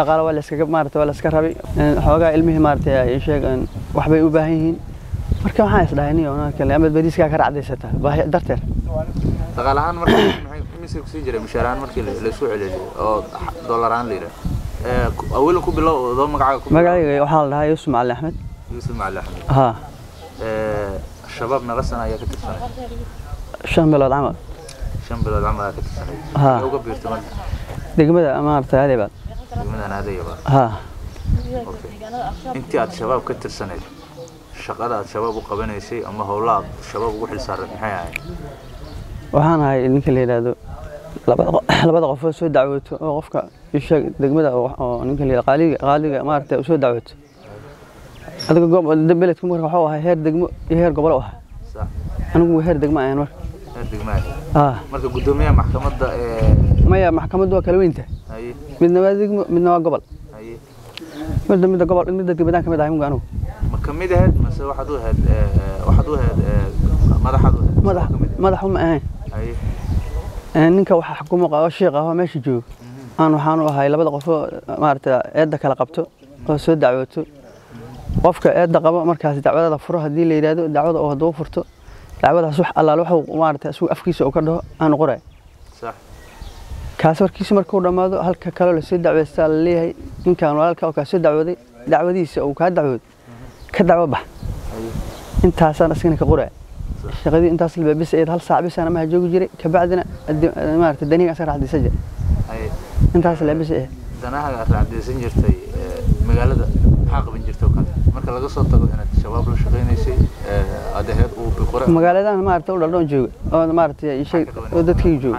دقالة ولا سكب مارته ولا سكرهبي حوجا علمه مارته يا شيء وحبي يباهين مركب حاس لهني هناك اللي عملت بديس كاكر عديسته باه درتر دقالة عن مركب مسك سجرة مشاران مركب لسوع لجي أو دولاران ليرة أوله كوبلا ضم معاكم مقعد وحال هاي يوسف معلّ أحمد يوسف معلّ أحمد ها الشباب نغسنا يا كتير سنة شامل العمل شامل العمل يا كتير سنة ها يوقف بيرتمان دقيقة ما أعرف هذه بعد من أنا هذه بعد ها أنت عاد شباب كتير سنة شغلات شباب وقبلنا شيء أما هو لا شباب وحل صارت نحيا وحن هاي نكل هذا لبعض غفوة سود دعوت غفك يشق دقيقة ونكل قالي ما أعرف سود دعوت هذا قبل الدبلة كم مرة حوها هير دقم هير قبلها صح أنا هو هير دقم أنا مرة قدومية محكمة مية محكمة دوا كلوينته من نوادق من نوادق قبل مدة مدة قبل مدة تبدأ كم داعي مقانو مكملة هاد مثلا واحد واحد ما راح هم إنك واحد حكومة قاشية قهوة ماشي جو أنا حانو هاي لبعض غفو ما أعرف يدك لقبته وسود دعوته وفك أيد قبل مركز دعوة فرها دي اللي يدادو دعوة أو هدو فرته دعوة صح الله لوحه وما أعرف أسوي أفكيس أو كده أنا قرأ صح كاسر كيس مركور رمادو هل ككلوا لسود دعوة استال اللي هي إن كانوا هل كأو كسود دعوة دي أو كدعوة بح أنت هسنا سكنك قرأ شغدي أنت هسنا بس إيه هل صعب بس أنا ما هجوج جري كبعدنا ما أعرف الدنيا أسرع عدي سجل أنت هسنا بس إيه دناها أسرع عدي سجل تي مقالة حق بنجرتو كده marka laga soo tago inaad shabaab la shaqeynaysay adeer oo biqora magaalada ma aragtay oo dhadhoon joogo oo ma aragtay shay dadkii joogo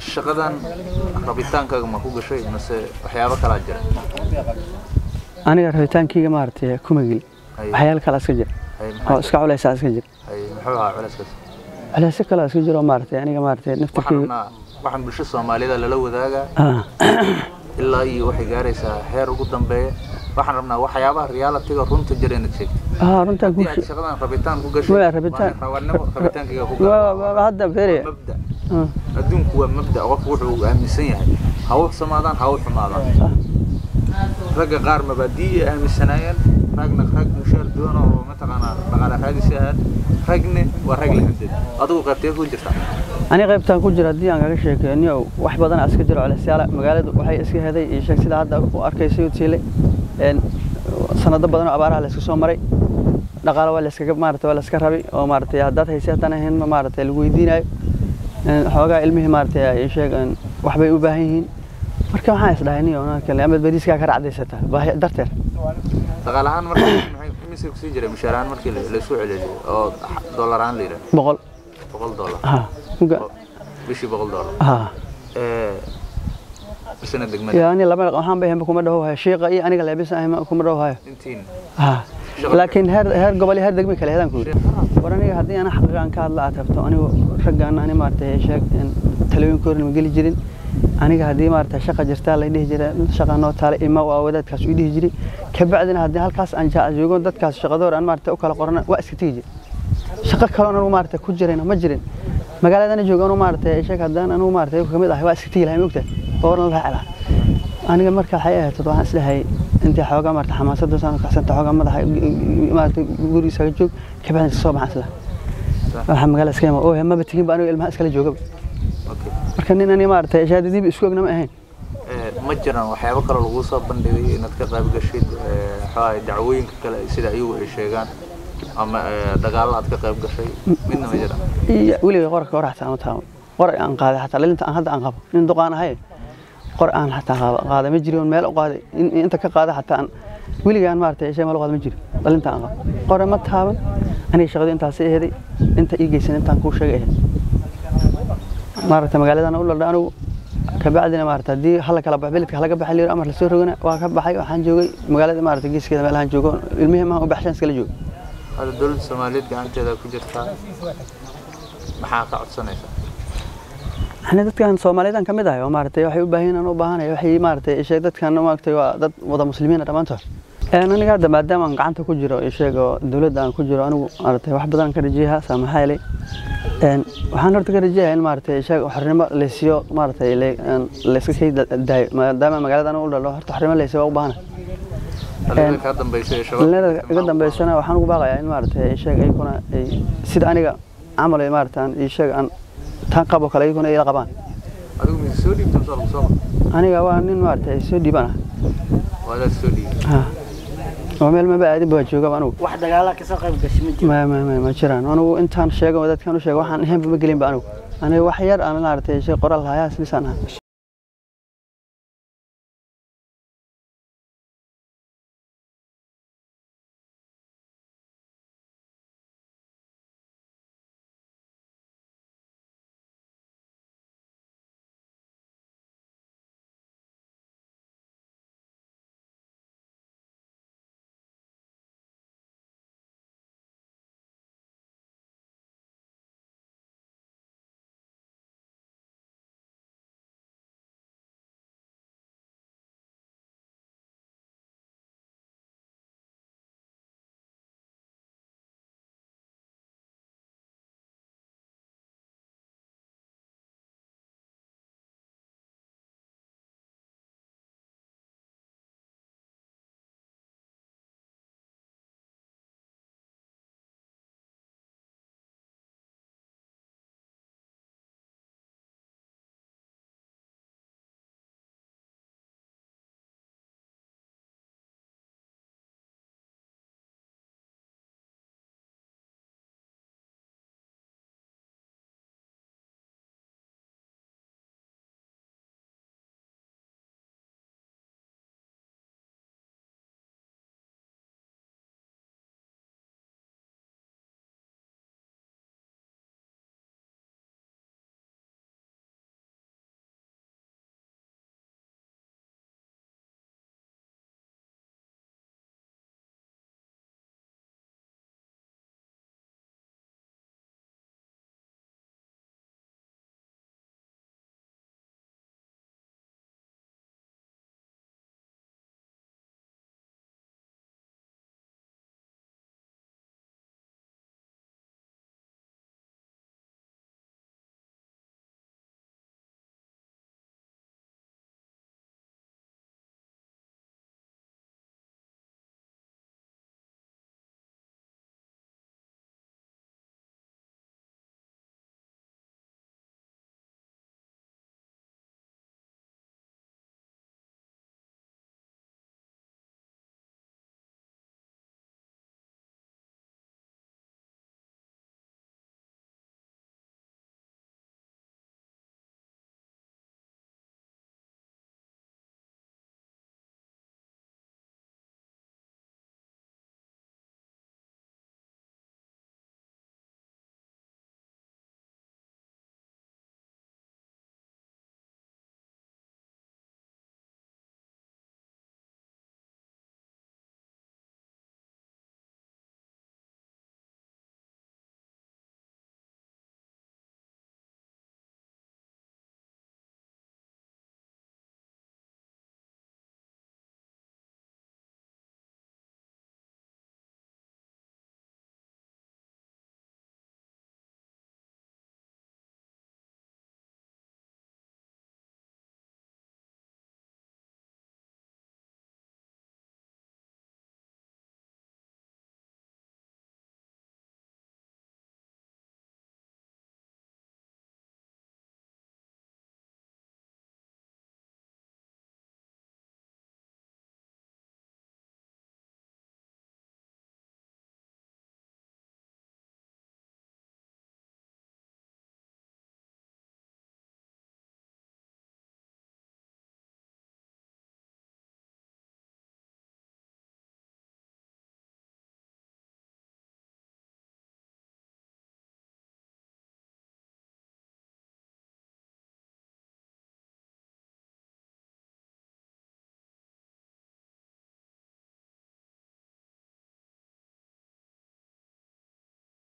شقدان ربيتان كم هو شيء بس حياة كلاجر أنا ربيتان كي ما أرتاح كومجيل حياة كلاس كجر سكع ولا ساس كجر على سكع كلاس كجر وما أرتاح أنا ما أرتاح نفتح واحد بشر صومالي ده للو ذاك إلا يوحي جارسة هير قدام بيه waxaan rabnaa waxyaabaha riyaal tiga runta jireenad sheeg ah runta ku sheeg shaqadan rabitaan ku gashay waa rabitaan rabitaankiga ku waa hadda fere mabda adduunku waa mabda qof wuxuu aaminsan yahay hawl samaadaan hawl xumaadaan raga qaar mabadiyi aaminsanaayeen ragna rag mushar doono oo ma taqaanaa baqala raadisaad ragna waa rag la hadid adigu qaybtay ku jirta aniga qaybtaan ku jira hadii aan kaga sheekeeyo wax badan iska jiro calaas yaala magaalada waxay iska heeday ee sheeg sida hadda ku arkaysayo tiile سنة بدنا عبارة على سكسو مري نقارا ولا سكك مارته ولا سكرهبي أو مارته هادات هي سهتنا هن ما مارته الويديناي حوجا علمه مارته يا شيء وحبي يباهين مركب حاس لهني أنا كلي عملت بديس كاكر عديسته باه درتر تقالعان مركب مسك سجرة مشاران مركب لسوع لجي أو دولاران ليرة بقول دولار ها بشي بقول دولار ها يعني لما أهم بهم بكون مدهوها شيء غي أنا قال بس أهم بكون مدهوها لكن هر قبلي هر دقمي كله هذا كله وراني هذي أنا حق عن كار لا أتفتو أنا رجعنا أنا مارته شق تلوين كورن مقلي جرين أنا هذي مارته شق جرت على يده جرا شق أنا ترى إما وأودت كاس يده جري كبعدنا هذي هالكاس أنجا يقولون دت كاس شق دور أنا مارته أكل قرن وقت تيجي شق كلنا أنا مارته كجرينا مجرين ما قال أنا يقولون مارته شق هذا أنا مارته وكم ده وقت تيجي هم يقتل ورنا لها على أنا مركب حياة تطوع أسلحة أنت حوجا مرت حماسة دوسان كحسن تحوجا مرت جوري سجوك كبعد الصوب أسلحة الحمد لله سكيم أوه ما بتجيب بانو إلما أسكال جوجب مركني أنا مرت شهادة دي بسوقنا ما هين متجرا وحياة بكرة الغوصة بندي inaad ka qayb gashid dacwooyinka kale sida ay u sheegaan ama dagaalada aad ka qayb gashay midna ma jira iyo waliga qorka hore xataa ma taabo qor aan qaaday xataa inta aan hadda aan qabo nin duqaan ahay qor aan xataa qaaday ma jirin meel u qaaday inta ka qaaday xataa waliga aan maartay sheey meel u qaaday ma jirin dalinta aan qabo qor ma taaban ani shaqada intaas ay heeday inta ii geysan intaan ku sheegay maartay magaalada aan u ladhaano كبعدنا مارتا دي هلا كلا بعبلك هلا كبح اللي رأمر لسورجنا وكبحي وحنجوجي مقالة مارتا جيس كده مقالة حنجوجون المهم هو بحشان سكلا جو هذا دول الصومالية قاعد كذا كجرتها محاقة عطسنة إحنا ده كان الصومالية ده كم ده يا مارتا يحيي بهينا وبهنا يحيي مارتا إيش ده كان نوع كتير ده وضع مسلمين أنا ما أنتظر أنا قاعد ما دام قاعد كجرا إيش ده دولة ده كجرا أنا مارتا واحد بدنا كرجيها سامحي لي أن وحنا نرتكب رجاء المارتة إشاق وحرم لسيو مارتة إلى أن لسه شيء داي ما دائما مقالد أنا أقول له حرم لسيو وبهنا. قدم بيسنا شباب. لا قدم بيسنا وحنا وباقي المارتة إشاق يكون سيد أنا عمل المارتة إشاق أن تنقبك على يكون إلى قبان. أدوم السودي بتصل مصاب. أنا قوانين المارتة السودي بنا. وهذا السودي. ها. ومال ما بعد بوجهه كمان واحد قال لك ساقي بقشمتي ما شران أنا إنت هن شيء قوادات كانوا شيء واحد هم بمقلين بانو أنا وحير أنا نعرف شيء قرر الحياة لسانها